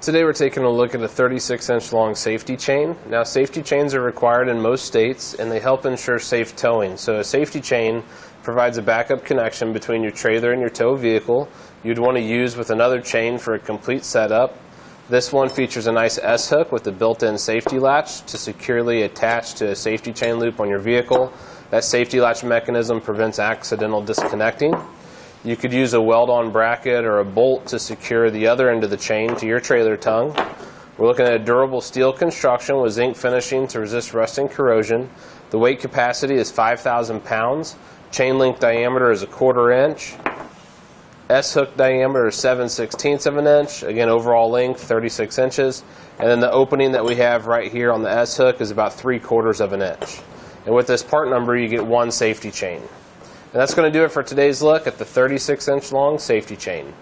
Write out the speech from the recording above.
Today we're taking a look at a 36-inch long safety chain. Now, safety chains are required in most states, and they help ensure safe towing. So a safety chain provides a backup connection between your trailer and your tow vehicle. You'd want to use with another chain for a complete setup. This one features a nice S-hook with a built-in safety latch to securely attach to a safety chain loop on your vehicle. That safety latch mechanism prevents accidental disconnecting. You could use a weld-on bracket or a bolt to secure the other end of the chain to your trailer tongue. We're looking at a durable steel construction with zinc finishing to resist rust and corrosion. The weight capacity is 5,000 pounds. Chain link diameter is 1/4 inch. S-hook diameter is 7/16 of an inch. Again, overall length, 36 inches. And then the opening that we have right here on the S-hook is about 3/4 of an inch. And with this part number, you get one safety chain. And that's going to do it for today's look at the 36-inch long safety chain.